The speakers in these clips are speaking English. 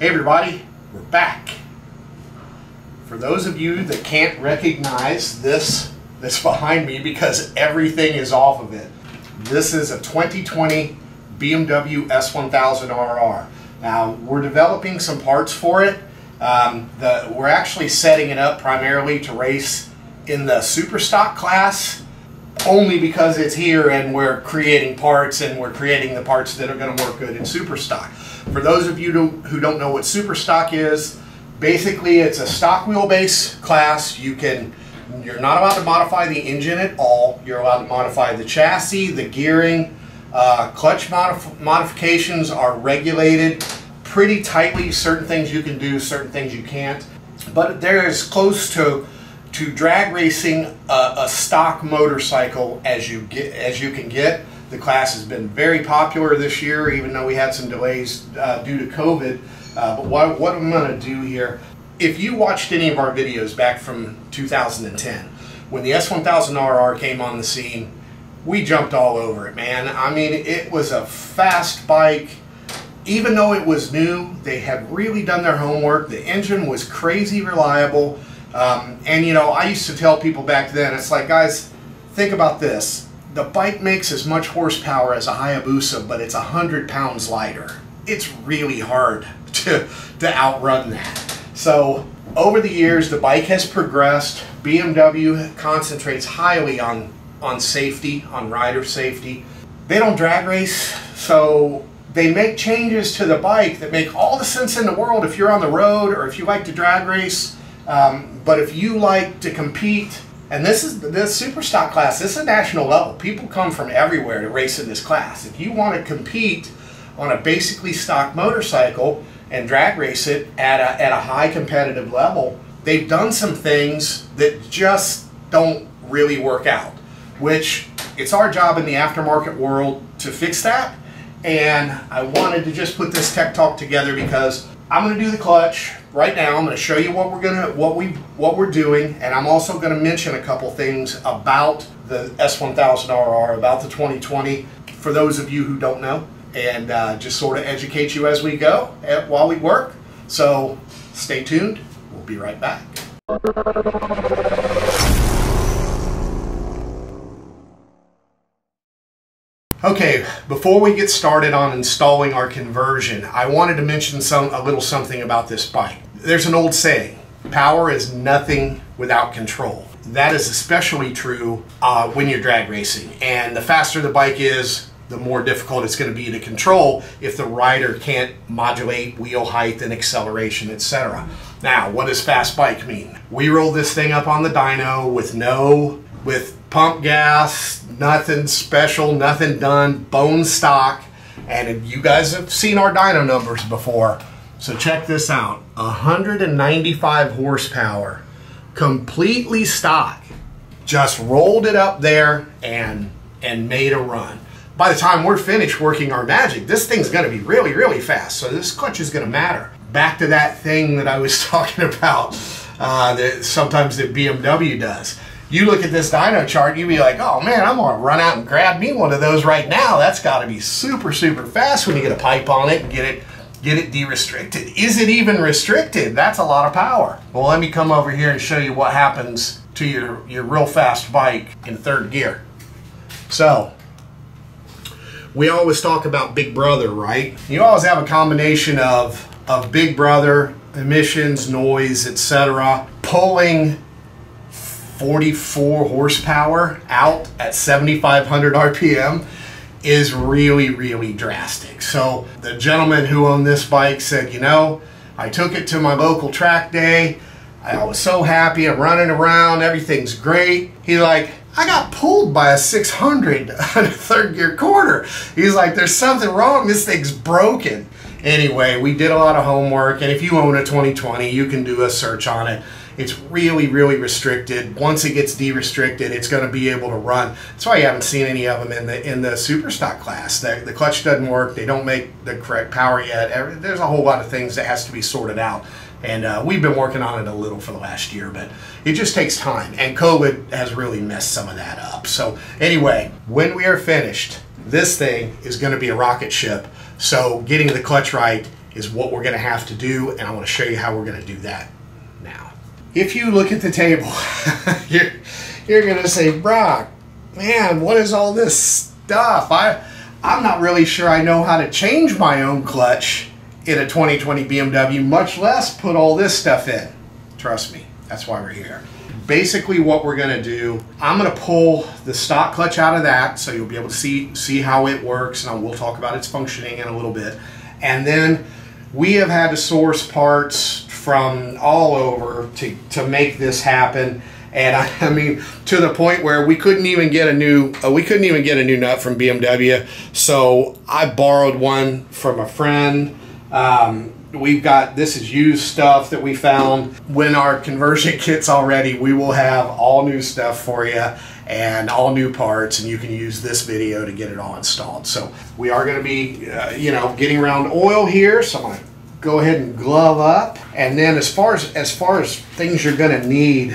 Hey everybody, we're back. For those of you that can't recognize this that's behind me because everything is off of it, this is a 2020 BMW S1000RR. Now we're developing some parts for it. We're actually setting it up primarily to race in the Superstock class only because it's here and we're creating parts and we're creating the parts that are going to work good in Superstock. For those of you who don't know what Superstock is, basically it's a stock wheelbase class. You're not allowed to modify the engine at all. You're allowed to modify the chassis, the gearing. Clutch modifications are regulated pretty tightly. Certain things you can do, certain things you can't. But they're as close to drag racing a stock motorcycle as you can get. The class has been very popular this year, even though we had some delays due to COVID. But what I'm going to do here, if you watched any of our videos back from 2010, when the S1000RR came on the scene, we jumped all over it, man. I mean, it was a fast bike. Even though it was new, they had really done their homework. The engine was crazy reliable. And you know, I used to tell people back then, it's like, guys, think about this. The bike makes as much horsepower as a Hayabusa, but it's 100 pounds lighter. It's really hard to outrun that. So over the years, the bike has progressed. BMW concentrates highly on safety, on rider safety. They don't drag race, so they make changes to the bike that make all the sense in the world if you're on the road or if you like to drag race. But if you like to compete, and this Superstock class, this is a national level. People come from everywhere to race in this class. If you want to compete on a basically stock motorcycle and drag race it at a high competitive level, they've done some things that just don't really work out, which it's our job in the aftermarket world to fix that. And I wanted to just put this tech talk together because I'm going to do the clutch right now. I'm going to show you what we're doing, and I'm also going to mention a couple things about the S1000RR, about the 2020, for those of you who don't know, and just sort of educate you as we go while we work. So stay tuned. We'll be right back. Okay, before we get started on installing our conversion, I wanted to mention a little something about this bike. There's an old saying, power is nothing without control. That is especially true when you're drag racing. And the faster the bike is, the more difficult it's going to be to control if the rider can't modulate wheel height and acceleration, etc. Now, what does fast bike mean? We roll this thing up on the dyno with pump gas, nothing special, nothing done, bone stock. And you guys have seen our dyno numbers before, so check this out. 195 horsepower, completely stock. Just rolled it up there and made a run. By the time we're finished working our magic, this thing's gonna be really, really fast, so this clutch is gonna matter. Back to that thing that I was talking about, that sometimes the BMW does. You look at this dyno chart, you'd be like, oh man, I'm gonna run out and grab me one of those right now. That's gotta be super, super fast when you get a pipe on it and get it de-restricted. Is it even restricted? That's a lot of power. Well, let me come over here and show you what happens to your real fast bike in third gear. So, we always talk about Big Brother, right? You always have a combination of Big Brother, emissions, noise, etc., pulling 44 horsepower out at 7,500 RPM is really, really drastic. So the gentleman who owned this bike said, you know, I took it to my local track day. I was so happy. I'm running around. Everything's great. He's like, I got pulled by a 600 on a third gear quarter. He's like, there's something wrong. This thing's broken. Anyway, we did a lot of homework. And if you own a 2020, you can do a search on it. It's really, really restricted. Once it gets de-restricted, it's going to be able to run. That's why you haven't seen any of them in the Superstock class. The clutch doesn't work. They don't make the correct power yet. There's a whole lot of things that has to be sorted out. And we've been working on it a little for the last year, but it just takes time. And COVID has really messed some of that up. So anyway, when we are finished, this thing is going to be a rocket ship. So getting the clutch right is what we're going to have to do, and I want to show you how we're going to do that now. If you look at the table, you're going to say, Brock, man, what is all this stuff? I'm not really sure I know how to change my own clutch in a 2020 BMW, much less put all this stuff in. Trust me, that's why we're here. Basically what we're gonna do, I'm gonna pull the stock clutch out of that so you'll be able to see how it works, and we'll talk about its functioning in a little bit. And then we have had to source parts from all over to make this happen. And I mean, to the point where we couldn't even get a new nut from BMW, so I borrowed one from a friend. We've got, this is used stuff that we found. When our conversion kit's all ready, we will have all new stuff for you and all new parts, and you can use this video to get it all installed. So we are going to be you know, getting around oil here, so I'm going to go ahead and glove up. And then as far as things you're going to need,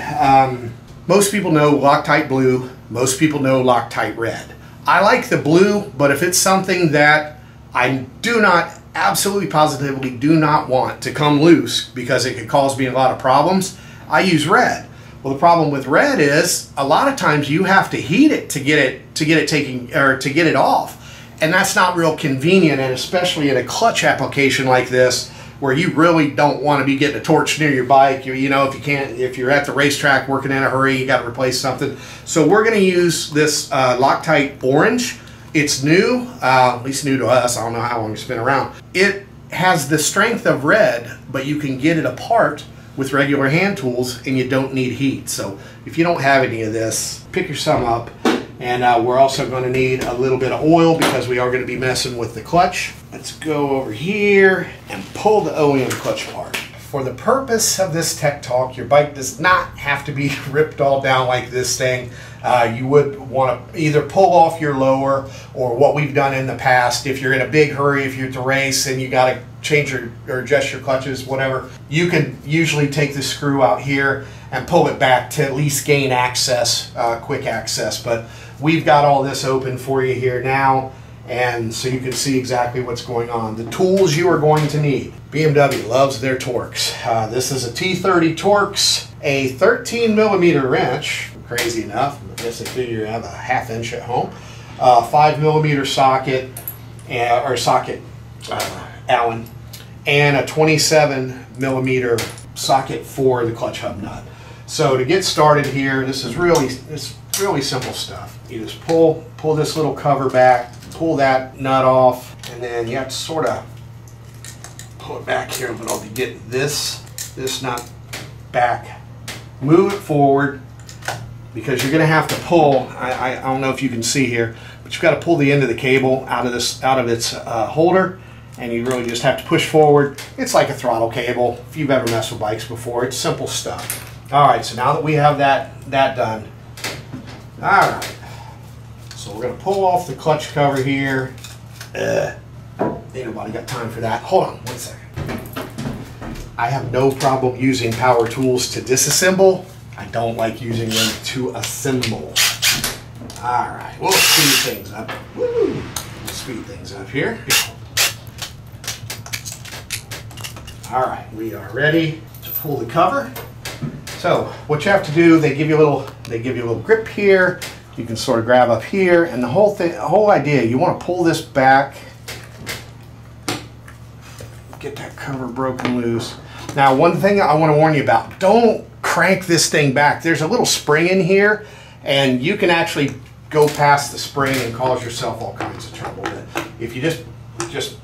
most people know Loctite blue, most people know Loctite red. I like the blue, but if it's something that I do not absolutely positively do not want to come loose because it could cause me a lot of problems, I use red. Well, the problem with red is a lot of times you have to heat it to get it off. And that's not real convenient, and especially in a clutch application like this, where you really don't want to be getting a torch near your bike. You know, if you're at the racetrack working in a hurry, you got to replace something. So we're going to use this Loctite orange. It's new, at least new to us. I don't know how long it's been around. It has the strength of red, but you can get it apart with regular hand tools, and you don't need heat. So if you don't have any of this, pick your sum up. And we're also going to need a little bit of oil because we are going to be messing with the clutch. Let's go over here and pull the OEM clutch apart. For the purpose of this tech talk, your bike does not have to be ripped all down like this thing. You would want to either pull off your lower, or what we've done in the past, if you're in a big hurry, if you're at the race and you got to change or adjust your clutches, whatever, you can usually take the screw out here and pull it back to at least gain access, quick access. But we've got all this open for you here now, and so you can see exactly what's going on. The tools you are going to need. BMW loves their Torx. This is a T30 Torx, a 13mm wrench, crazy enough. I guess I figure I have a half-inch at home. 5mm socket, or socket Allen, and a 27mm socket for the clutch hub nut. So to get started here, it's really simple stuff. You just pull this little cover back, pull that nut off, and then you have to sort of pull it back here, but I'll be getting this nut back. Move it forward, because you're going to have to pull, I don't know if you can see here, but you've got to pull the end of the cable out of its holder, and you really just have to push forward. It's like a throttle cable. If you've ever messed with bikes before, it's simple stuff. All right, so now that we have that done, all right, so we're going to pull off the clutch cover here. Ain't nobody got time for that. Hold on one second. I have no problem using power tools to disassemble. I don't like using them to assemble. All right, we'll speed things up. Woo! We'll speed things up here. All right, we are ready to pull the cover. So what you have to do, they give you a little grip here. You can sort of grab up here, and the whole idea, you want to pull this back, get that cover broken loose. Now, one thing I want to warn you about, don't crank this thing back. There's a little spring in here, and you can actually go past the spring and cause yourself all kinds of trouble. But if you just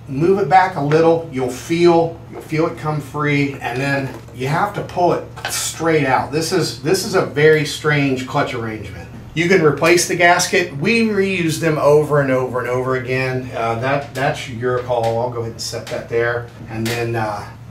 move it back a little, you'll feel it come free, and then you have to pull it straight out. This is a very strange clutch arrangement. You can replace the gasket. We reuse them over and over and over again. That's your call. I'll go ahead and set that there. And then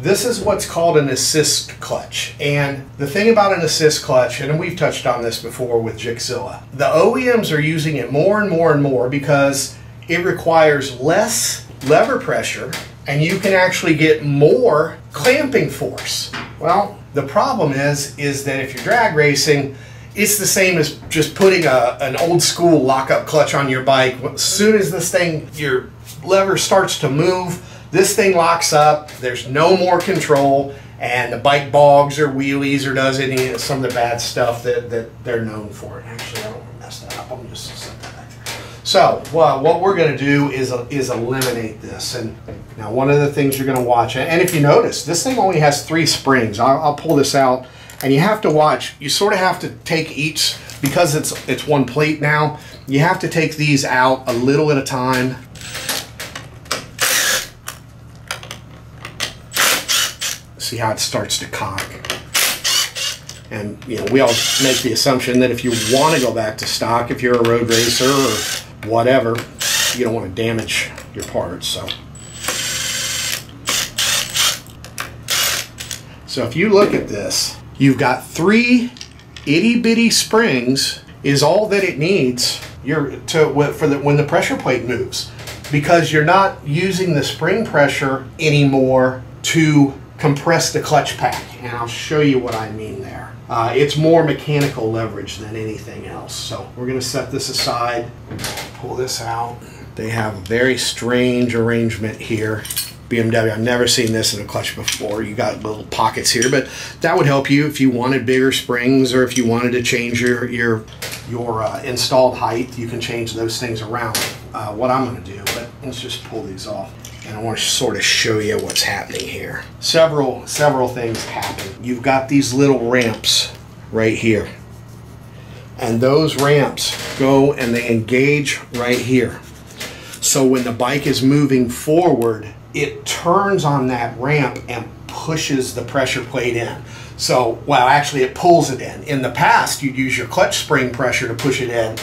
this is what's called an assist clutch. And the thing about an assist clutch, and we've touched on this before with Gixxilla, the OEMs are using it more and more and more because it requires less lever pressure, and you can actually get more clamping force. Well, the problem is that if you're drag racing, it's the same as just putting an old school lockup clutch on your bike. As soon as this thing, your lever starts to move, This thing locks up, there's no more control, and the bike bogs or wheelies or does any of some of the bad stuff that they're known for. Actually, I don't want to mess that up. I'm just going to set that back there. So, well, what we're going to do is eliminate this. And now, one of the things you're going to watch, and if you notice, this thing only has 3 springs. I'll pull this out, and you have to watch. You sort of have to take each, because it's one plate now, you have to take these out a little at a time. See how it starts to cock. And you know, we all make the assumption that if you want to go back to stock, if you're a road racer or whatever, you don't want to damage your parts. So if you look at this, you've got 3 itty-bitty springs is all that it needs when the pressure plate moves, because you're not using the spring pressure anymore to compress the clutch pack, and I'll show you what I mean there. It's more mechanical leverage than anything else. So we're gonna set this aside, pull this out. They have a very strange arrangement here. BMW, I've never seen this in a clutch before. You got little pockets here, but that would help you if you wanted bigger springs or if you wanted to change your installed height. You can change those things around. What I'm gonna do, but let's just pull these off. And I want to sort of show you what's happening here. Several things happen. You've got these little ramps right here. And those ramps go and they engage right here. So when the bike is moving forward, it turns on that ramp and pushes the pressure plate in. So, well, actually it pulls it in. In the past, you'd use your clutch spring pressure to push it in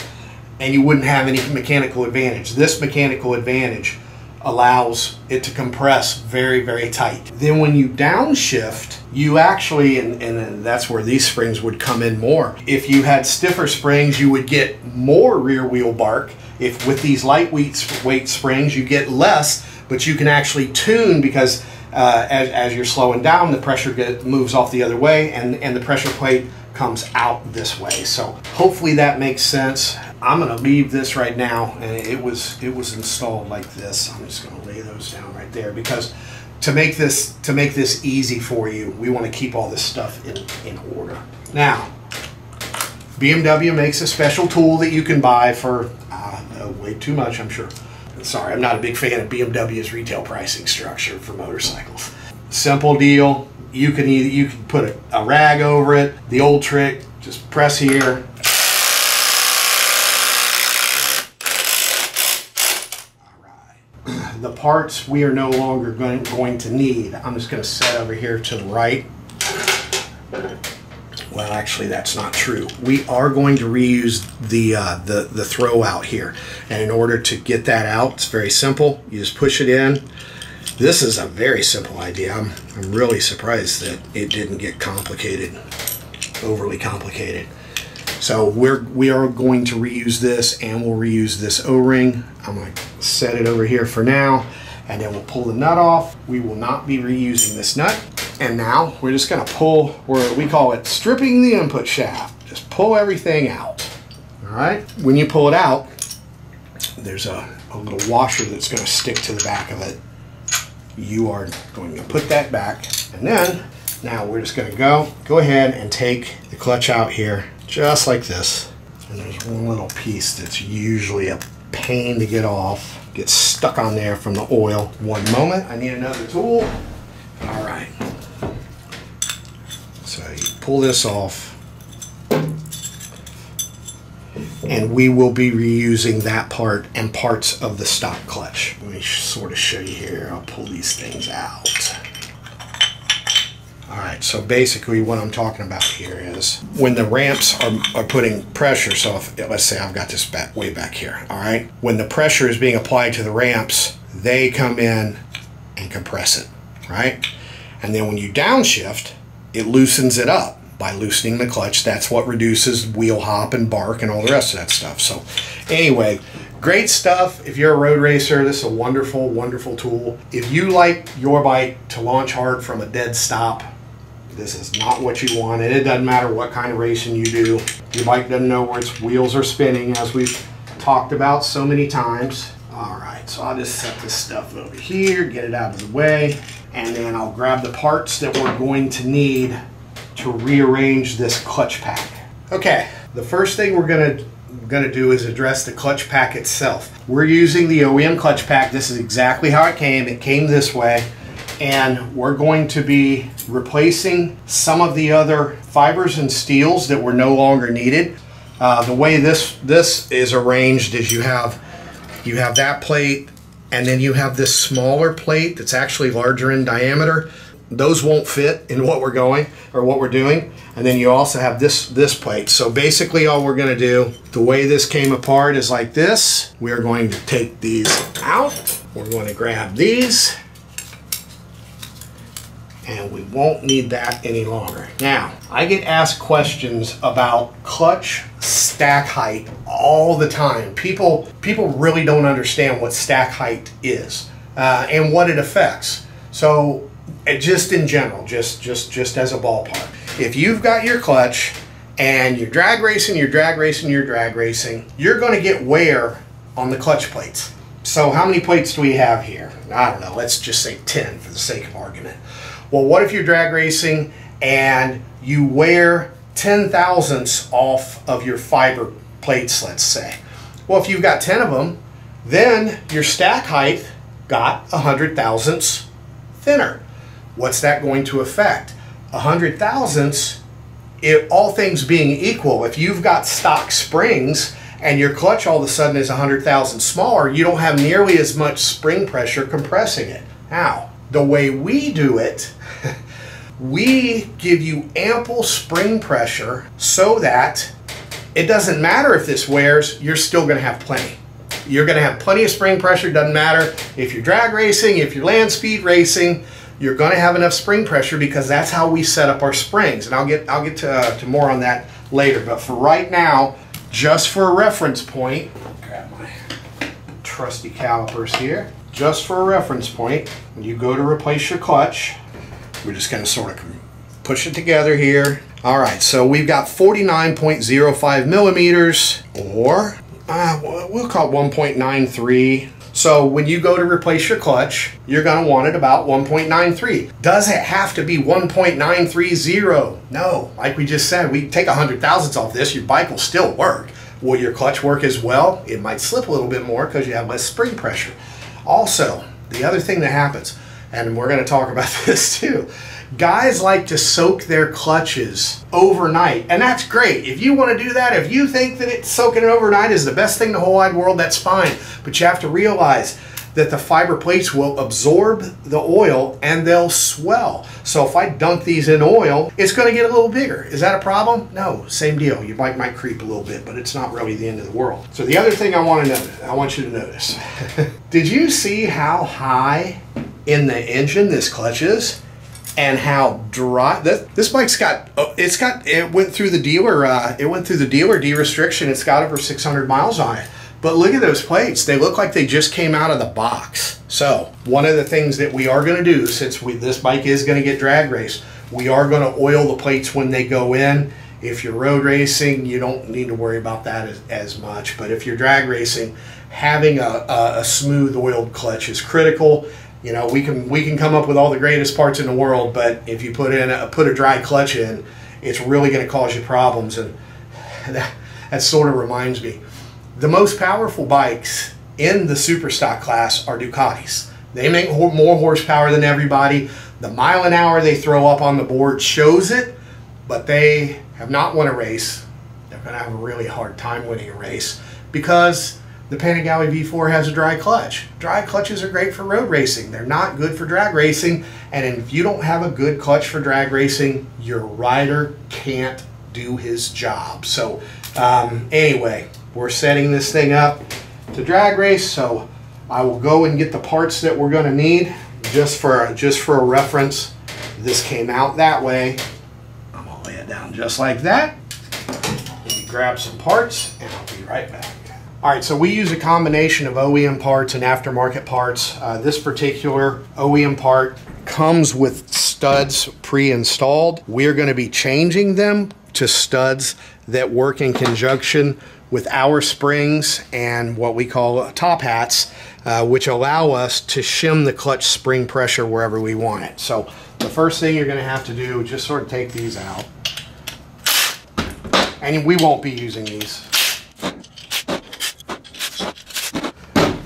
and you wouldn't have any mechanical advantage. This mechanical advantage allows it to compress very, very tight. Then when you downshift, you actually, and that's where these springs would come in more. If you had stiffer springs, you would get more rear wheel bark. If with these lightweight springs, you get less, but you can actually tune because as you're slowing down, the pressure moves off the other way and the pressure plate comes out this way. So hopefully that makes sense. I'm gonna leave this right now, and it was installed like this. I'm just gonna lay those down right there because to make this easy for you, we want to keep all this stuff in order. Now, BMW makes a special tool that you can buy for way too much, I'm sure. Sorry, I'm not a big fan of BMW's retail pricing structure for motorcycles. Simple deal. You can put a rag over it. The old trick, just press here. The parts we are no longer going to need. I'm just going to set over here to the right. Well, actually, that's not true. We are going to reuse the throw out here. And in order to get that out, it's very simple. You just push it in. This is a very simple idea. I'm really surprised that it didn't get complicated, overly complicated. So we are going to reuse this, and we'll reuse this O-ring. I'm going to set it over here for now, and then we'll pull the nut off. We will not be reusing this nut. And now we're just going to pull where we call it stripping the input shaft. Just pull everything out. All right. When you pull it out, there's a little washer that's going to stick to the back of it. You are going to put that back, and then now we're just going to go ahead and take the clutch out here just like this. And there's one little piece that's usually a pain to get off, gets stuck on there from the oil. One moment, I need another tool. All right, so you pull this off, and we will be reusing that part and parts of the stock clutch. Let me sort of show you here. I'll pull these things out. All right, so basically what I'm talking about here is when the ramps are putting pressure, so if, let's say I've got this back, way back here, all right? When the pressure is being applied to the ramps, they come in and compress it, right? And then when you downshift, it loosens it up. By loosening the clutch, that's what reduces wheel hop and bark and all the rest of that stuff. So anyway, great stuff. If you're a road racer, this is a wonderful, wonderful tool. If you like your bike to launch hard from a dead stop, this is not what you want. And it doesn't matter what kind of racing you do. Your bike doesn't know where its wheels are spinning, as we've talked about so many times. All right. So I'll just set this stuff over here, get it out of the way, and then I'll grab the parts that we're going to need to rearrange this clutch pack. Okay, the first thing we're gonna do is address the clutch pack itself. We're using the OEM clutch pack. This is exactly how it came this way, and we're going to be replacing some of the other fibers and steels that were no longer needed. The way this is arranged is you have that plate, and then you have this smaller plate that's actually larger in diameter. Those won't fit in what we're doing. And then you also have this plate. So basically all we're gonna do, the way this came apart is like this. We are going to take these out. We're going to grab these, and we won't need that any longer. Now, I get asked questions about clutch stack height all the time. People really don't understand what stack height is and what it affects. So just in general, just as a ballpark, if you've got your clutch and you're drag racing, you're gonna get wear on the clutch plates. So how many plates do we have here? I don't know, let's just say 10 for the sake of argument. Well, what if you're drag racing and you wear 10 thousandths off of your fiber plates, let's say? Well, if you've got 10 of them, then your stack height got 100 thousandths thinner. What's that going to affect? 100 thousandths, if all things being equal, if you've got stock springs and your clutch all of a sudden is 100 thousandths smaller, you don't have nearly as much spring pressure compressing it. Now, the way we do it, we give you ample spring pressure so that it doesn't matter if this wears, you're still gonna have plenty. You're gonna have plenty of spring pressure, doesn't matter if you're drag racing, if you're land speed racing, you're gonna have enough spring pressure because that's how we set up our springs. And I'll get to more on that later. But for right now, just for a reference point, grab my trusty calipers here. Just for a reference point, when you go to replace your clutch, we're just gonna sort of push it together here. All right, so we've got 49.05 millimeters, or we'll call it 1.93. So when you go to replace your clutch, you're gonna want it about 1.93. Does it have to be 1.930? No, like we just said, we take 100 thousandths off this, your bike will still work. Will your clutch work as well? It might slip a little bit more because you have less spring pressure. Also, the other thing that happens, and we're gonna talk about this too, guys like to soak their clutches overnight, and that's great. If you wanna do that, if you think that it's soaking it overnight is the best thing in the whole wide world, that's fine. But you have to realize that the fiber plates will absorb the oil and they'll swell. So if I dunk these in oil, it's gonna get a little bigger. Is that a problem? No, same deal. Your bike might creep a little bit, but it's not really the end of the world. So the other thing I want you to notice. Did you see how high in the engine this clutch is? And how dry this bike's got? It went through the dealer. It went through the dealer de-restriction. It's got over 600 miles on it. But look at those plates. They look like they just came out of the box. So one of the things that we are going to do, since this bike is going to get drag raced, we are going to oil the plates when they go in. If you're road racing, you don't need to worry about that as much. But if you're drag racing, having a smooth oiled clutch is critical. You know, we can come up with all the greatest parts in the world, but if you put a dry clutch in, it's really going to cause you problems. And that sort of reminds me, the most powerful bikes in the Superstock class are Ducatis. They make more horsepower than everybody. The mile an hour they throw up on the board shows it, but they have not won a race. They're going to have a really hard time winning a race because the Panagalli V4 has a dry clutch. Dry clutches are great for road racing. They're not good for drag racing. And if you don't have a good clutch for drag racing, your rider can't do his job. So anyway, we're setting this thing up to drag race. So I will go and get the parts that we're gonna need. Just for a reference, this came out that way. I'm gonna lay it down just like that. Let me grab some parts and I'll be right back. All right, so we use a combination of OEM parts and aftermarket parts. This particular OEM part comes with studs pre-installed. We're going to be changing them to studs that work in conjunction with our springs and what we call top hats which allow us to shim the clutch spring pressure wherever we want it. So the first thing you're going to have to do is just sort of take these out. And we won't be using these.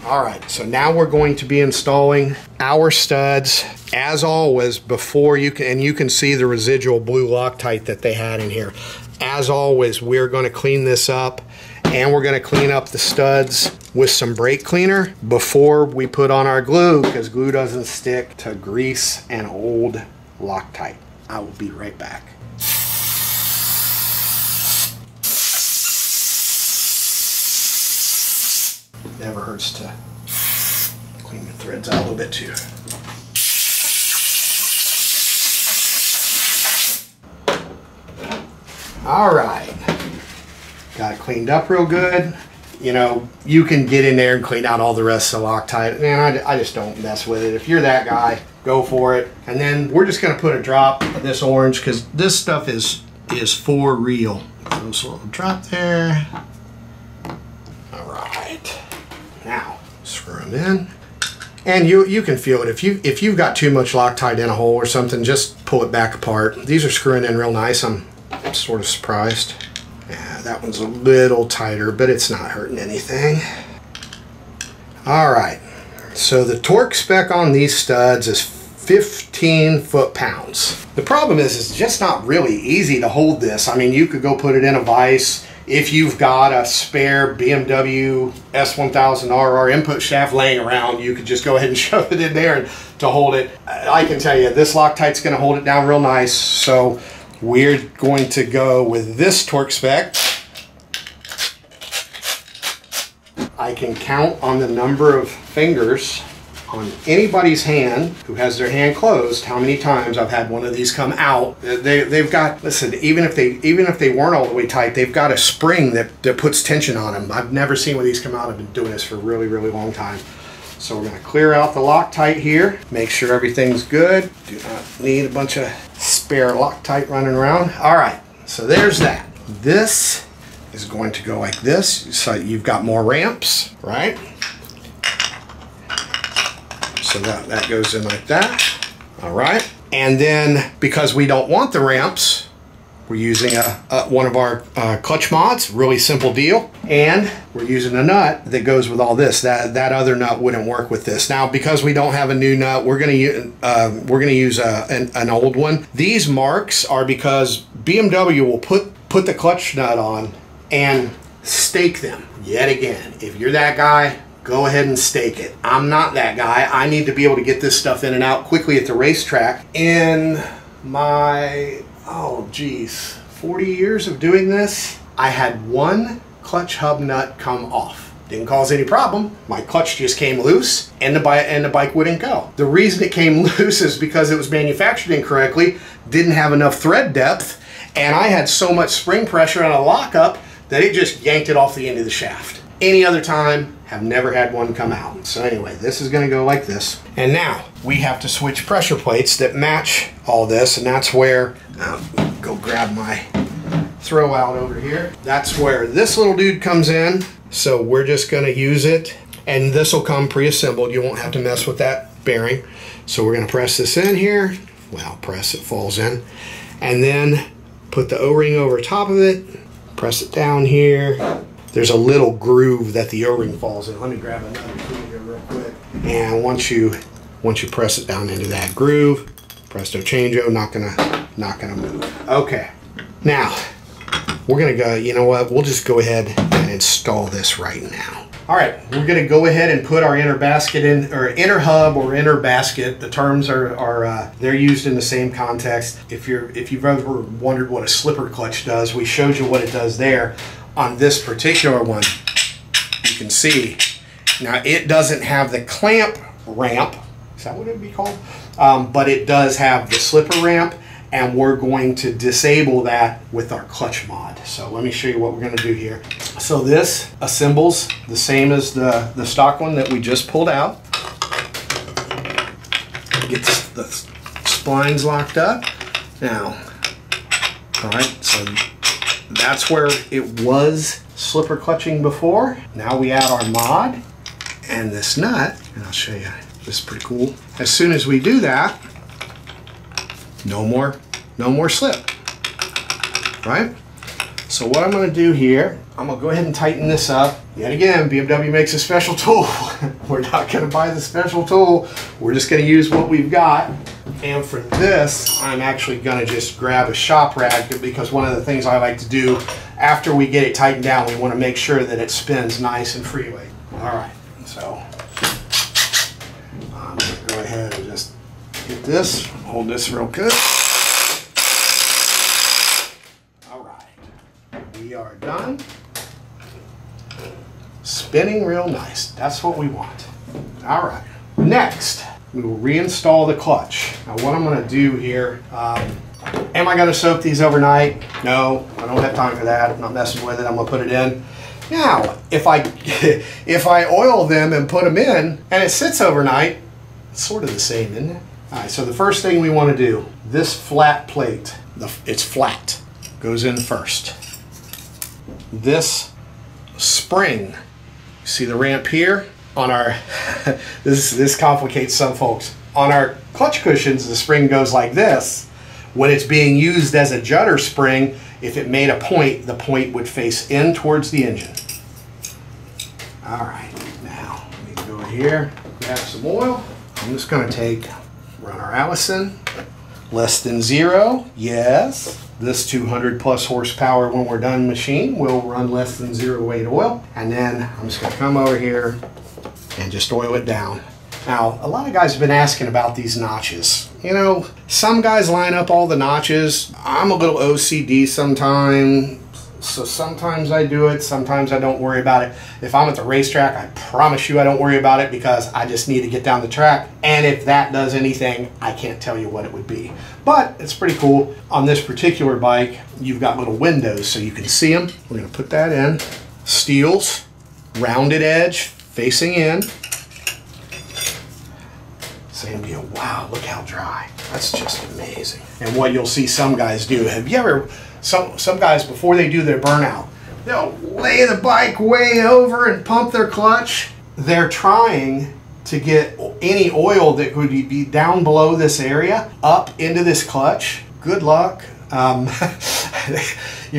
Alright, so now we're going to be installing our studs. As always, before you can, and you can see the residual blue Loctite that they had in here. As always, we're going to clean this up, and we're going to clean up the studs with some brake cleaner before we put on our glue, because glue doesn't stick to grease and old Loctite. I will be right back. Never hurts to clean the threads out a little bit too. All right, got it cleaned up real good. You know, you can get in there and clean out all the rest of the Loctite. Man, I just don't mess with it. If you're that guy, go for it. And then we're just gonna put a drop of this orange, because this stuff is for real. So a little drop there. All right, now screw them in. And you can feel it. If you've got too much Loctite in a hole or something, just pull it back apart. These are screwing in real nice. I'm sort of surprised. Yeah, that one's a little tighter, but it's not hurting anything. All right, so the torque spec on these studs is 15 foot-pounds. The problem is it's just not really easy to hold this. I mean, you could go put it in a vise. If you've got a spare BMW S1000RR input shaft laying around, you could just go ahead and shove it in there to hold it. I can tell you, this Loctite's gonna hold it down real nice, so we're going to go with this torque spec. I can count on the number of fingers on anybody's hand who has their hand closed how many times I've had one of these come out. They've got, listen, even if they weren't all the way tight, they've got a spring that puts tension on them. I've never seen one of these come out. I've been doing this for a really, really long time. So we're gonna clear out the Loctite here, make sure everything's good. Do not need a bunch of spare Loctite running around. All right, so there's that. This is going to go like this, so you've got more ramps, right? So that goes in like that, all right? And then, because we don't want the ramps, we're using one of our clutch mods, really simple deal. And we're using a nut that goes with all this. That other nut wouldn't work with this. Now, because we don't have a new nut, we're gonna use an old one. These marks are because BMW will put the clutch nut on and stake them yet again. If you're that guy, go ahead and stake it. I'm not that guy. I need to be able to get this stuff in and out quickly at the racetrack. In my... oh geez, 40 years of doing this, I had one clutch hub nut come off. Didn't cause any problem. My clutch just came loose and the bike wouldn't go. The reason it came loose is because it was manufactured incorrectly, didn't have enough thread depth, and I had so much spring pressure and a lockup that it just yanked it off the end of the shaft. Any other time, I've never had one come out. So anyway, this is gonna go like this. And now we have to switch pressure plates that match all this, and that's where, go grab my throw out over here. That's where this little dude comes in. So we're just gonna use it, and this will come pre-assembled. You won't have to mess with that bearing. So we're gonna press this in here. Well, press, it falls in. And then put the O-ring over top of it, press it down here. There's a little groove that the O-ring falls in. Let me grab another tool here real quick. And once you press it down into that groove, presto changeo, not gonna move. Okay. Now we're gonna go. You know what? We'll just go ahead and install this right now. All right. We're gonna go ahead and put our inner basket in, or inner hub, or inner basket. The terms are they're used in the same context. If you've ever wondered what a slipper clutch does, we showed you what it does there. On this particular one, you can see, now it doesn't have the clamp ramp, is that what it would be called? But it does have the slipper ramp, and we're going to disable that with our clutch mod. So let me show you what we're gonna do here. So this assembles the same as the stock one that we just pulled out. Get the splines locked up. Now, all right, so that's where it was slipper clutching before. Now we add our mod. and this nut, and I'll show you, this is pretty cool. As soon as we do that, no more slip, right? So what I'm gonna do here, I'm gonna go ahead and tighten this up. Yet again, BMW makes a special tool. We're not gonna buy the special tool. We're just gonna use what we've got. And for this, I'm actually gonna just grab a shop rag, because one of the things I like to do after we get it tightened down, we wanna make sure that it spins nice and freely. All right, so I'm gonna go ahead and just get this, hold this real good. All right, we are done. Spinning real nice, that's what we want. All right, next, we will reinstall the clutch. Now what I'm gonna do here, am I gonna soak these overnight? No, I don't have time for that. I'm not messing with it, I'm gonna put it in. Now, if I oil them and put them in and it sits overnight, it's sort of the same, isn't it? All right, so the first thing we wanna do, this flat plate, it's flat, goes in first. This spring, see the ramp here? On our, this complicates some folks. On our clutch cushions, the spring goes like this. When it's being used as a judder spring, if it made a point, the point would face in towards the engine. All right, now let me go in here, grab some oil. I'm just gonna run our Allison, less than zero, yes. This 200 plus horsepower when we're done machine will run less than 0 weight oil. And then I'm just gonna come over here and just oil it down. Now, a lot of guys have been asking about these notches. You know, some guys line up all the notches. I'm a little OCD sometimes, so sometimes I do it, sometimes I don't worry about it. If I'm at the racetrack, I promise you I don't worry about it, because I just need to get down the track. And if that does anything, I can't tell you what it would be. But it's pretty cool. On this particular bike, you've got little windows so you can see them. We're gonna put that in. Steels, rounded edge, facing in. Same deal. Wow, look how dry. That's just amazing. And what you'll see some guys do, have you ever, some guys before they do their burnout, they'll lay the bike way over and pump their clutch. They're trying to get any oil that would be down below this area up into this clutch. Good luck. You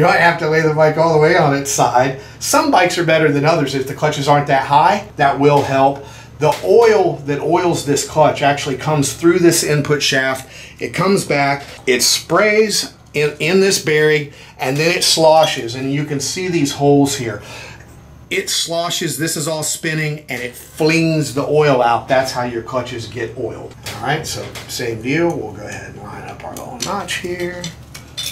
might have to lay the bike all the way on its side. Some bikes are better than others. If the clutches aren't that high, that will help. The oil that oils this clutch actually comes through this input shaft. It comes back, it sprays in this bearing, and then it sloshes, and you can see these holes here. It sloshes, this is all spinning, and it flings the oil out. That's how your clutches get oiled. All right, so same deal. We'll go ahead and line up our little notch here.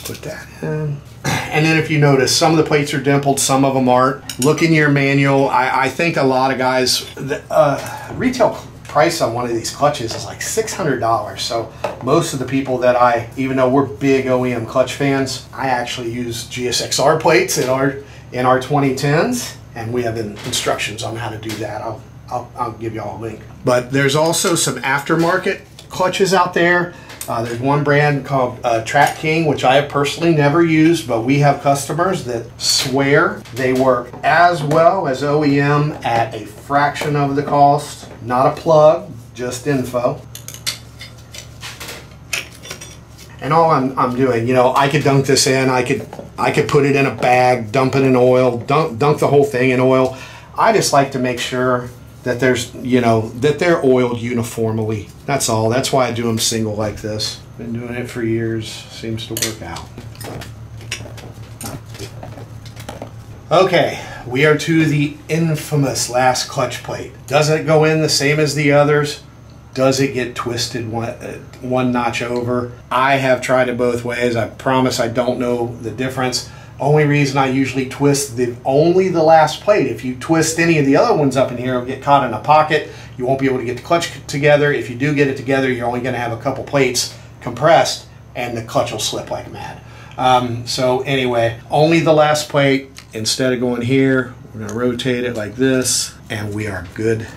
Put that in. And then if you notice, some of the plates are dimpled, some of them aren't. Look in your manual. I think a lot of guys, the retail price on one of these clutches is like $600. So most of the people that even though we're big OEM clutch fans, I actually use GSXR plates in our 2010s. And we have instructions on how to do that. I'll give y'all a link. But there's also some aftermarket clutches out there. There's one brand called Track King, which I have personally never used, but we have customers that swear they work as well as OEM at a fraction of the cost. Not a plug, just info. And all I'm doing, you know, I could dunk this in, I could put it in a bag, dump it in oil, dunk the whole thing in oil. I just like to make sure that there's, you know, that they're oiled uniformly. That's all. That's why I do them single like this. Been doing it for years. Seems to work out. Okay, we are to the infamous last clutch plate. Does it go in the same as the others? Does it get twisted one notch over? I have tried it both ways. I promise I don't know the difference. Only reason I usually twist only the last plate. If you twist any of the other ones up in here, it'll get caught in a pocket. You won't be able to get the clutch together. If you do get it together, you're only gonna have a couple plates compressed and the clutch will slip like mad. So anyway, only the last plate. Instead of going here, we're gonna rotate it like this and we are good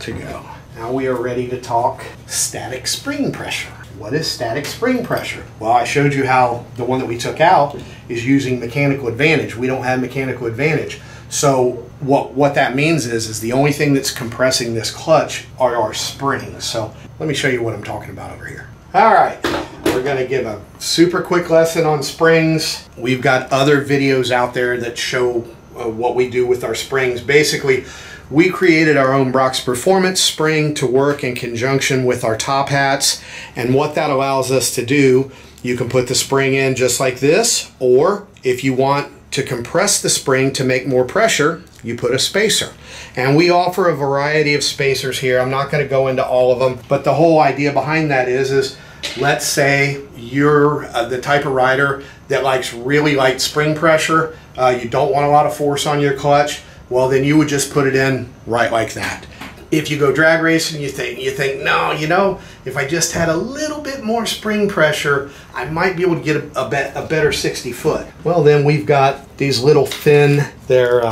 to go. Now we are ready to talk static spring pressure. What is static spring pressure? Well, I showed you how the one that we took out is using mechanical advantage. We don't have mechanical advantage. So what that means is the only thing that's compressing this clutch are our springs. So let me show you what I'm talking about over here. All right, we're gonna give a super quick lesson on springs. We've got other videos out there that show what we do with our springs. Basically, we created our own Brock's Performance spring to work in conjunction with our top hats. And what that allows us to do, you can put the spring in just like this, or if you want to compress the spring to make more pressure, you put a spacer. And we offer a variety of spacers here. I'm not going to go into all of them, but the whole idea behind that is let's say you're the type of rider that likes really light spring pressure. You don't want a lot of force on your clutch. Well, then you would just put it in right like that. If you go drag racing, you think, no, you know, if I just had a little bit more spring pressure, I might be able to get a better 60 foot. Well, then we've got these little thin, they're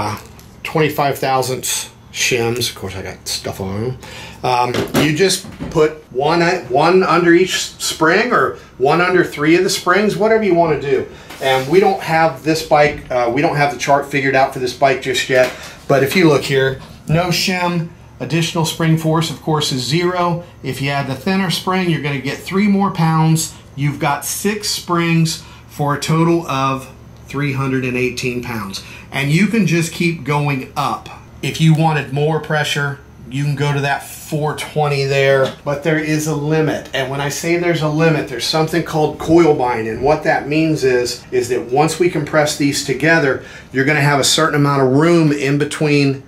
25 thousandths shims. Of course, I got stuff on them. You just put one under each spring or one under three of the springs, whatever you want to do. And we don't have this bike, we don't have the chart figured out for this bike just yet. But if you look here, no shim. Additional spring force, of course, is zero. If you add the thinner spring, you're going to get 3 more pounds. You've got 6 springs for a total of 318 pounds. And you can just keep going up. If you wanted more pressure, you can go to that 420 there, but there is a limit. And when I say there's a limit, there's something called coil bind. And what that means is that once we compress these together, you're going to have a certain amount of room in between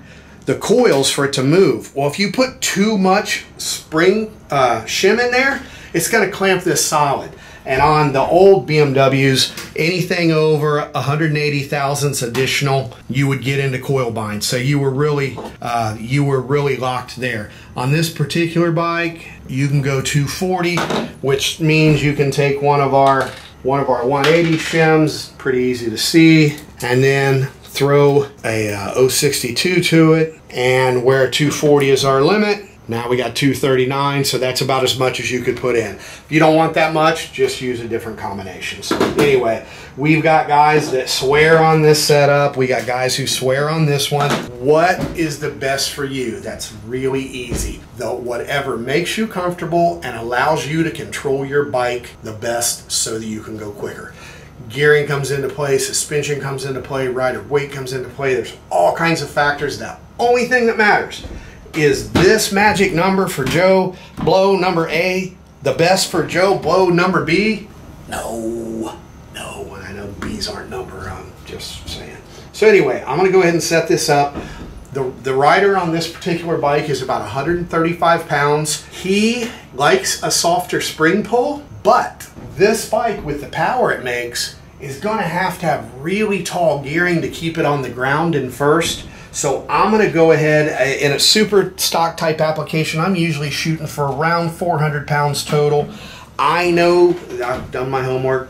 the coils for it to move. Well, if you put too much spring shim in there, it's going to clamp this solid. And on the old BMWs, anything over 180 thousandths additional, you would get into coil bind. So you were really locked there. On this particular bike, you can go 240, which means you can take one of our 180 shims, pretty easy to see, and then throw a 062 to it, and where 240 is our limit, now we got 239, so that's about as much as you could put in. If you don't want that much, just use a different combination. So anyway, we've got guys that swear on this setup. We got guys who swear on this one. What is the best for you? That's really easy. Though whatever makes you comfortable and allows you to control your bike the best so that you can go quicker. Gearing comes into play, suspension comes into play, rider weight comes into play. There's all kinds of factors. The only thing that matters is this magic number for Joe Blow number A the best for Joe Blow number B? No, I know B's aren't number, I'm just saying. So anyway, I'm going to go ahead and set this up. The rider on this particular bike is about 135 pounds. He likes a softer spring pull, but this bike, with the power it makes, is going to have really tall gearing to keep it on the ground in first. So I'm going to go ahead, in a super stock type application, I'm usually shooting for around 400 pounds total. I know I've done my homework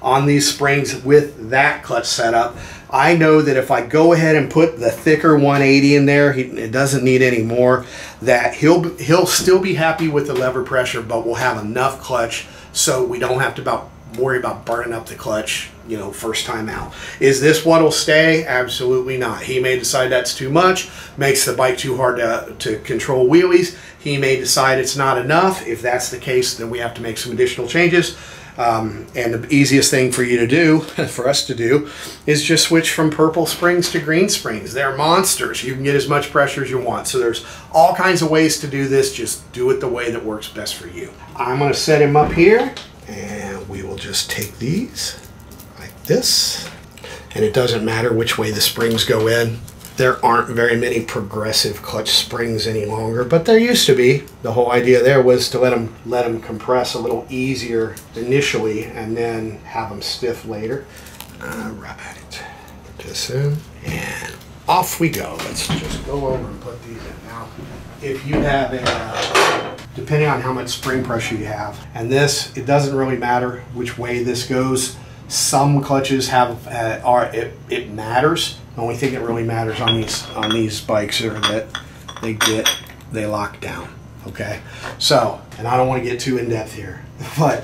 on these springs with that clutch setup. I know that if I go ahead and put the thicker 180 in there, it doesn't need any more, that he'll still be happy with the lever pressure, but we'll have enough clutch so we don't have to worry about burning up the clutch, you know, first time out. Is this what'll stay? Absolutely not. He may decide that's too much, makes the bike too hard to control wheelies. He may decide it's not enough. If that's the case, then we have to make some additional changes. And the easiest thing for you to do, for us to do, is just switch from purple springs to green springs. They're monsters. You can get as much pressure as you want. So there's all kinds of ways to do this. Just do it the way that works best for you. I'm going to set him up here, and we will just take these like this. And it doesn't matter which way the springs go in. There aren't very many progressive clutch springs any longer, but there used to be. The whole idea there was to let them compress a little easier initially and then have them stiff later. All right, just so, and off we go. Let's just go over and put these in. Now, if you have a, depending on how much spring pressure you have, and this, it doesn't really matter which way this goes. Some clutches have, it matters. The only thing that really matters on these bikes are that they lock down. Okay, so, and I don't want to get too in depth here, but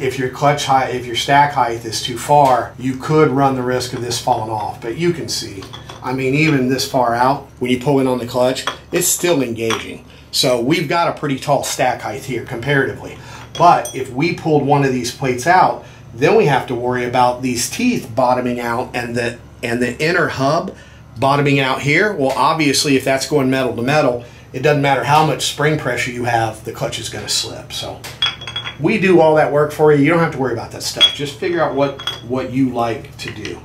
if your clutch height, if your stack height is too far, you could run the risk of this falling off. But you can see, I mean, even this far out, when you pull in on the clutch, it's still engaging. So we've got a pretty tall stack height here comparatively. But if we pulled one of these plates out, then we have to worry about these teeth bottoming out and the inner hub bottoming out here. Well, obviously, if that's going metal to metal, it doesn't matter how much spring pressure you have, the clutch is going to slip. So we do all that work for you. You don't have to worry about that stuff. Just figure out what you like to do,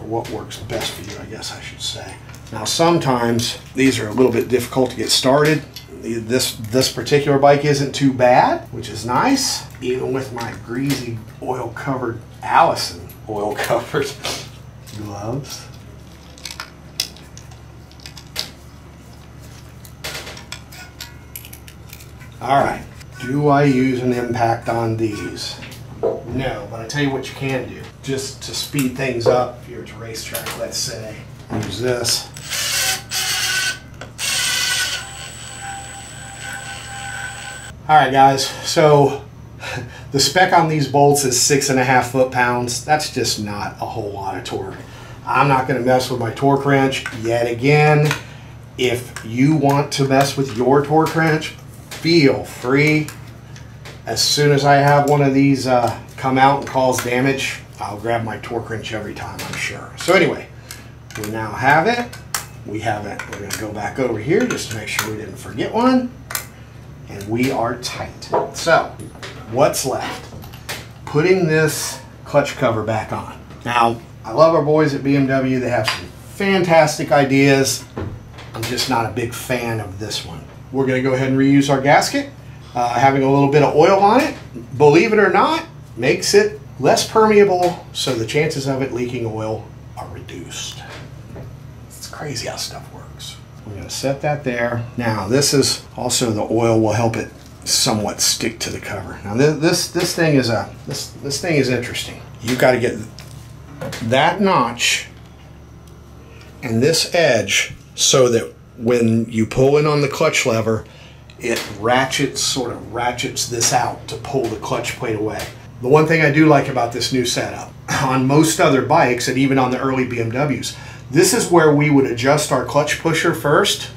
or what works best for you, I guess I should say. Now, sometimes these are a little bit difficult to get started. This particular bike isn't too bad, which is nice, even with my greasy oil-covered Allison oil-covered gloves. All right, do I use an impact on these? No, but I tell you what you can do. Just to speed things up, if you're at a racetrack, let's say, use this. All right, guys, so the spec on these bolts is 6.5 foot-pounds. That's just not a whole lot of torque. I'm not going to mess with my torque wrench yet again. If you want to mess with your torque wrench, feel free. As soon as I have one of these come out and cause damage, I'll grab my torque wrench every time, I'm sure. So anyway, we now have it. We have it. We're going to go back over here just to make sure we didn't forget one. And we are tight. So what's left? Putting this clutch cover back on. Now, I love our boys at BMW. They have some fantastic ideas. I'm just not a big fan of this one. We're going to go ahead and reuse our gasket. Having a little bit of oil on it, believe it or not, makes it less permeable, so the chances of it leaking oil are reduced. It's crazy how stuff works. We're going to set that there. Now, this is also, the oil will help it somewhat stick to the cover. Now, this thing is interesting. You've got to get that notch and this edge so that when you pull in on the clutch lever, it sort of ratchets this out to pull the clutch plate away. The one thing I do like about this new setup, on most other bikes and even on the early BMWs, this is where we would adjust our clutch pusher first.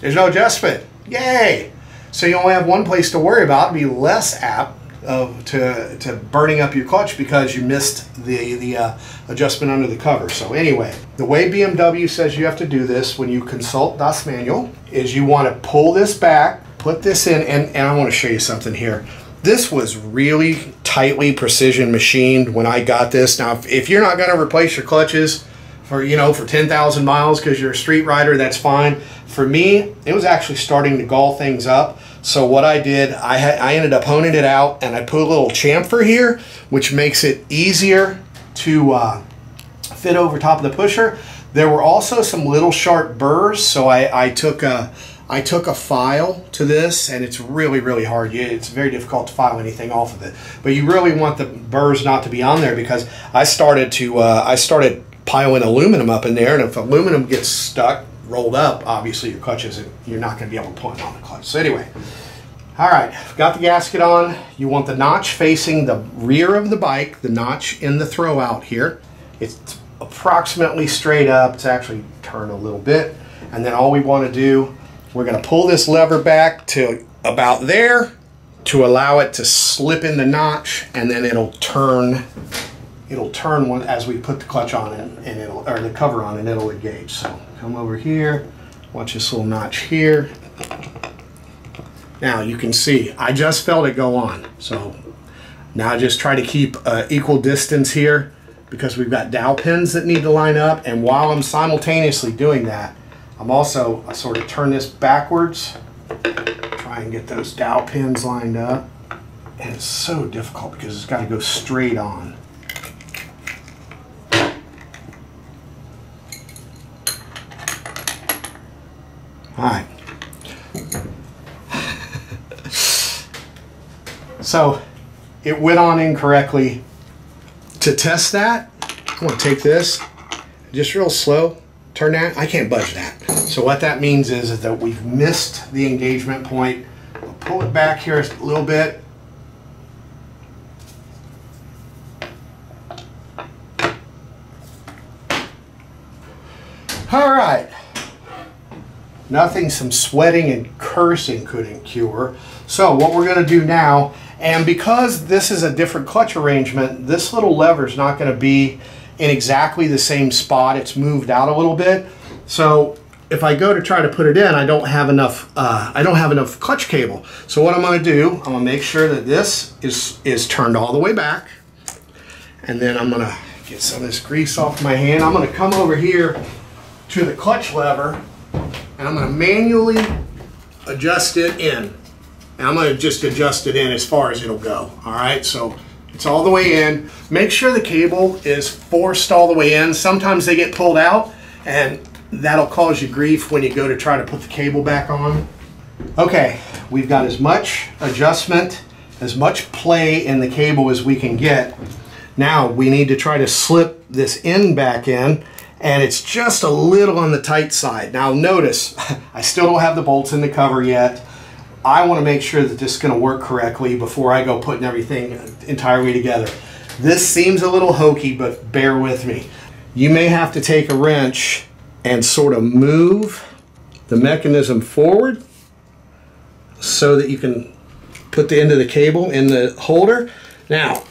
There's no adjustment. Yay! So you only have one place to worry about. It'd be less apt to burning up your clutch because you missed the adjustment under the cover. So anyway, the way BMW says you have to do this when you consult Das Manual is you want to pull this back, put this in, and I want to show you something here. This was really tightly precision machined when I got this. Now, if you're not going to replace your clutches for, you know, for 10,000 miles because you're a street rider, that's fine. For me, it was actually starting to gall things up. So what I did, I ended up honing it out, and I put a little chamfer here, which makes it easier to fit over top of the pusher. There were also some little sharp burrs, so I took a file to this, and it's really, really hard. It's very difficult to file anything off of it. But you really want the burrs not to be on there because I started piling aluminum up in there, and if aluminum gets stuck, rolled up, obviously your clutch isn't, you're not going to be able to put it on the clutch. So anyway, all right, got the gasket on. You want the notch facing the rear of the bike, the notch in the throwout here. It's approximately straight up. It's actually turned a little bit. And then all we want to do, we're going to pull this lever back to about there to allow it to slip in the notch, and then it'll turn one as we put the clutch on it, and it'll, or the cover on, and it'll engage. So come over here, watch this little notch here. Now you can see, I just felt it go on. So now I just try to keep equal distance here because we've got dowel pins that need to line up. And while I'm simultaneously doing that, I'm also, I sort of turn this backwards, try and get those dowel pins lined up. And it's so difficult because it's got to go straight on. All right. So it went on incorrectly. To test that, I'm going to take this, just real slow, turn that. I can't budge that. So what that means is that we've missed the engagement point. I'll pull it back here a little bit. All right. Nothing some sweating and cursing couldn't cure. So what we're going to do now, and because this is a different clutch arrangement, this little lever is not going to be in exactly the same spot. It's moved out a little bit. So if I go to try to put it in, I don't have enough. I don't have enough clutch cable. So what I'm going to do, I'm going to make sure that this is turned all the way back, and then I'm going to get some of this grease off my hand. I'm going to come over here to the clutch lever, and I'm going to manually adjust it in. And I'm going to just adjust it in as far as it'll go. All right, so it's all the way in. Make sure the cable is forced all the way in. Sometimes they get pulled out, and that'll cause you grief when you go to try to put the cable back on. Okay, we've got as much adjustment, as much play in the cable as we can get. Now we need to try to slip this end back in, and it's just a little on the tight side. Now notice, I still don't have the bolts in the cover yet. I want to make sure that this is going to work correctly before I go putting everything entirely together. This seems a little hokey, but bear with me. You may have to take a wrench and sort of move the mechanism forward so that you can put the end of the cable in the holder. Now,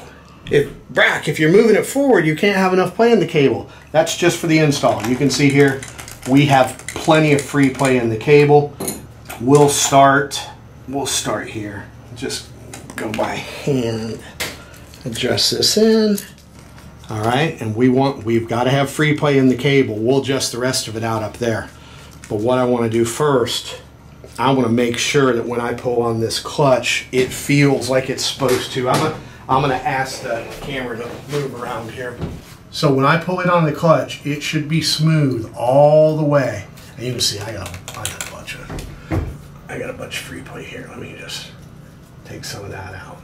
if you're moving it forward, you can't have enough play in the cable. That's just for the install. You can see here, we have plenty of free play in the cable. We'll start here. Just go by hand, adjust this in. All right, and we've got to have free play in the cable. We'll adjust the rest of it out up there. But what I want to do first, I want to make sure that when I pull on this clutch, it feels like it's supposed to. I'm gonna ask the camera to move around here. So when I pull it on the clutch, it should be smooth all the way. And you can see I got a bunch of free play here. Let me just take some of that out.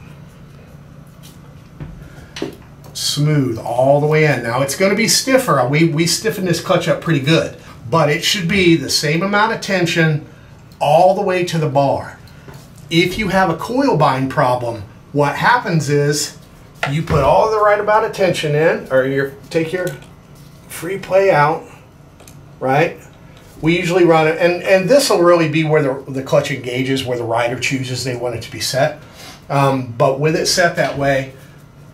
Smooth all the way in. Now it's going to be stiffer. We stiffened this clutch up pretty good, but it should be the same amount of tension all the way to the bar. If you have a coil bind problem, what happens is you put all the right amount of tension in, or you take your free play out, right? We usually run it, and this will really be where the clutch engages, where the rider chooses they want it to be set. But with it set that way,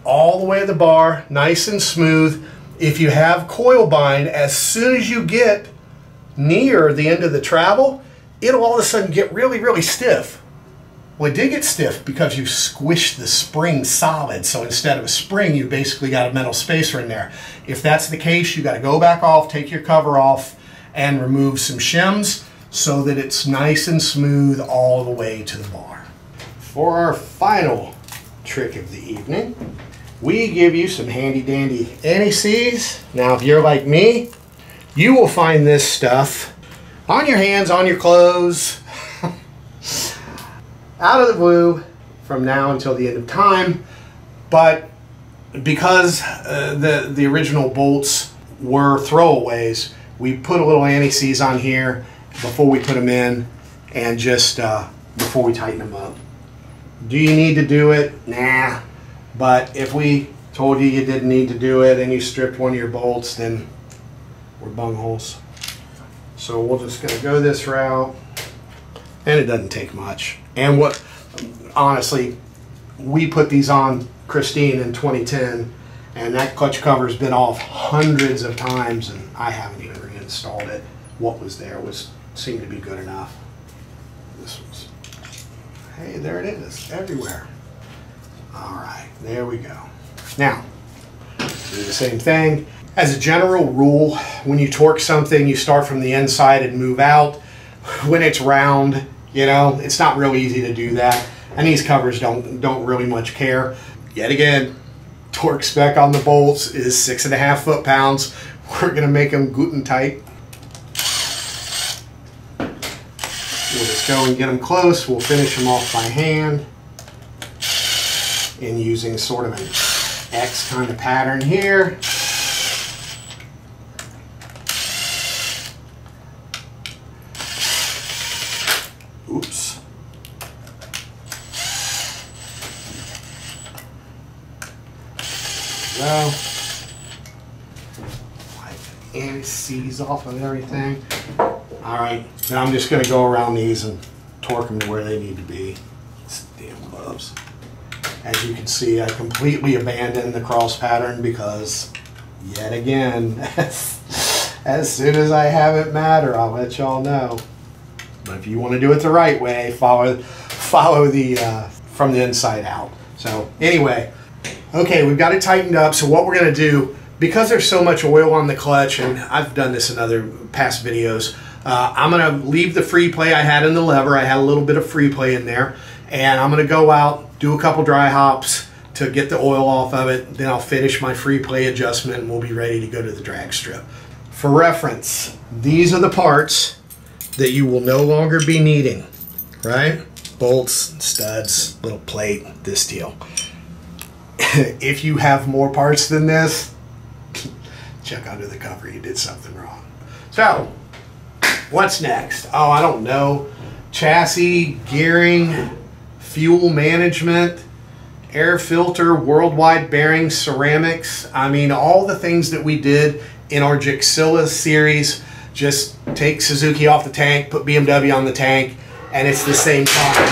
all the way to the bar, nice and smooth. If you have coil bind, as soon as you get near the end of the travel, it'll all of a sudden get really, really stiff. Well, it did get stiff because you squished the spring solid. So instead of a spring, you basically got a metal spacer in there. If that's the case, you got to go back off, take your cover off, and remove some shims so that it's nice and smooth all the way to the bar. For our final trick of the evening, we give you some handy dandy anti-seize. Now, if you're like me, you will find this stuff on your hands, on your clothes, out of the blue from now until the end of time. But because the original bolts were throwaways, we put a little anti-seize on here before we put them in, and just before we tighten them up. Do you need to do it? Nah. But if we told you you didn't need to do it and you stripped one of your bolts, then we're bungholes. So we're just going to go this route, and it doesn't take much. And what, honestly, we put these on Christine in 2010, and that clutch cover's been off hundreds of times, and I haven't even reinstalled it. What was there seemed to be good enough. Hey, there it is, everywhere. All right, there we go. Now, do the same thing. As a general rule, when you torque something, you start from the inside and move out. When it's round, you know, it's not real easy to do that. And these covers don't really much care. Yet again, torque spec on the bolts is 6.5 foot-pounds. We're going to make them gluten tight. We'll just go and get them close. We'll finish them off by hand in using sort of an X kind of pattern here. Oops. There we go. Wipe it and seize off of everything. All right, now I'm just going to go around these and torque them to where they need to be. It's damn gloves. As you can see, I completely abandoned the cross pattern because, yet again, as soon as I have it matter, I'll let y'all know. But if you want to do it the right way, follow the from the inside out. So anyway, okay, we've got it tightened up. So what we're going to do, because there's so much oil on the clutch, and I've done this in other past videos, I'm going to leave the free play I had in the lever. I had a little bit of free play in there, and I'm going to go out, do a couple dry hops to get the oil off of it, then I'll finish my free play adjustment and we'll be ready to go to the drag strip. For reference, these are the parts that you will no longer be needing, right? Bolts, studs, little plate, this deal. If you have more parts than this, check under the cover, you did something wrong. So, what's next? Oh, I don't know. Chassis, gearing, fuel management, air filter, worldwide bearings, ceramics. I mean, all the things that we did in our Gixxilla series. Just take Suzuki off the tank, put BMW on the tank, and it's the same car.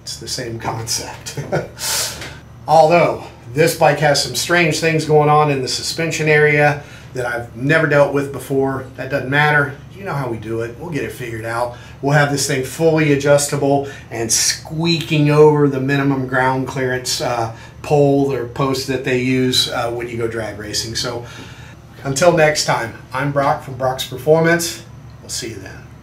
It's the same concept. Although this bike has some strange things going on in the suspension area that I've never dealt with before. That doesn't matter. You know how we do it. We'll get it figured out. We'll have this thing fully adjustable and squeaking over the minimum ground clearance pole or post that they use when you go drag racing. So until next time, I'm Brock from Brock's Performance. We'll see you then.